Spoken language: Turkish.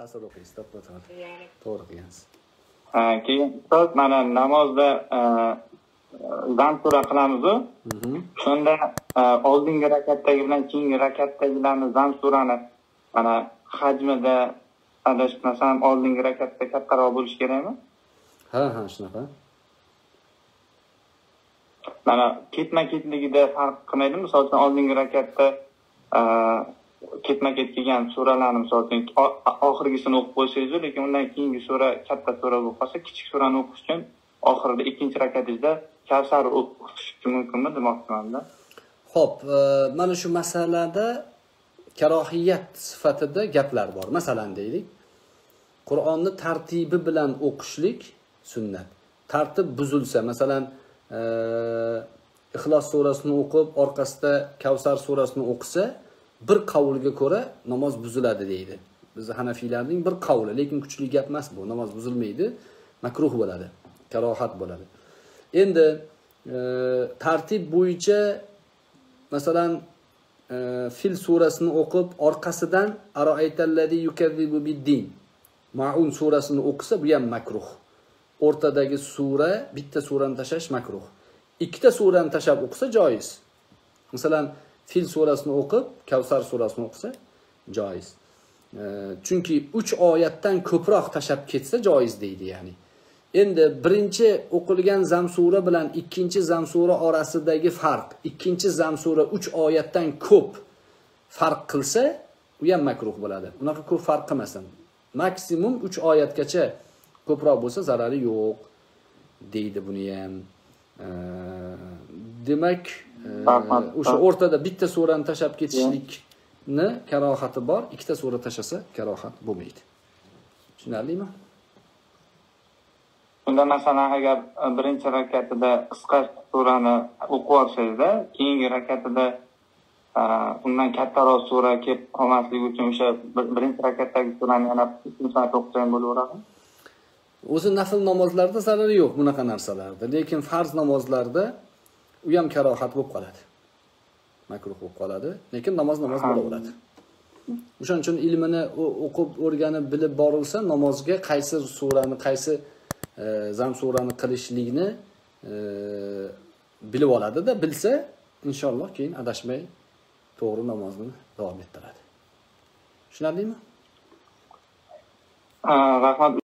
kasr o'qiysiz, to'g'ri qilgansiz. Keyin ustoz mana namozda zam sura qilamiz. Shunda oldingi rakatdagi bilan keyingi rakatdagilarni zam surani mana hajmida adashmasam oldingi rakatda kattaroq bo'lish kerakmi? Ha, ha, shunaqa. Mana ketma-ketligida farq qilmaydimi? Masalan, oldingi rakatda ketma-ket kelgan suralarni masalan, oxirgisini o'qib qo'ysangiz, lekin undan keyingi sura katta sura bo'lib qolsa, kichik surani o'qish uchun oxirida ikkinchi rakatingizda Kavsar o'qish mumkinmi demoqchiman. Xo'p, mana shu masalada karohiyat sifatida gaplar bor. Masalan deylik, Qur'onni tartibi bilan o'qishlik sunnat. Tartib buzilsa, masalan, Ixlos surasini o'qib, orqasida Kavsar surasini o'qisa, bir qavlga ko'ra namoz buziladi deydi. Biz Hanafiylarning bir qavli, lekin kuchli gap emas bu. Namoz buzilmaydi, makruh bo'ladi, karohat bo'ladi. Endi tartib bo'yicha masalan Fil surasini o'qib, orqasidan Aroaytallazi yukazzibu bid-din Ma'un surasini o'qisa, bu ham makruh. O'rtadagi sura, bitta surani tashlash makruh. Ikkita surani tashlab o'qisa joiz. Masalan, Fil surasini o'qib, Kavsar surasini o'qisa joiz. Chunki 3 oyatdan ko'proq tashlab ketsa joiz deydi, ya'ni. Endi birinchi o'qilgan zamsura bilan ikkinchi zamsura orasidagi farq, ikkinchi zamsura 3 oyatdan ko'p farq qilsa, u ham makruh bo'ladi. Unaqa ko'p farq qilmasin. Maksimum 3 oyatgacha ko'proq bo'lsa zarari yo'q deydi buni ham. Demak, o'sha o'rtada bitta surani tashab ketishlikni karohati bor, ikkita sura tashasa karohat bo'lmaydi. Tushunarlimi? Unda masalan agar birinchi rakatida qisqa surani o'qib olsangiz-da, keyingi rakatida undan kattaroq sura kelib qolmasligi uchun o'sha birinchi rakatdagi surani yana qisqacha o'qisam bo'laveradimi? O'zi nafl namozlarda zarari yo'q bunaqa narsalarda, lekin farz namozlarda u ham karohat bo'lib qoladi. Makruh bo'lib qoladi, lekin namoz bo'laveradi. O'shaning uchun ilmini o'qib, o'rganib, bilib borilsa, namozga qaysi surani, qaysi zam surani qilishlikni bilib oladi-da, bilsa inshaalloh keyin adashmay to'g'ri namozni davom ettiradi. Tushunarlimi? Rahmat.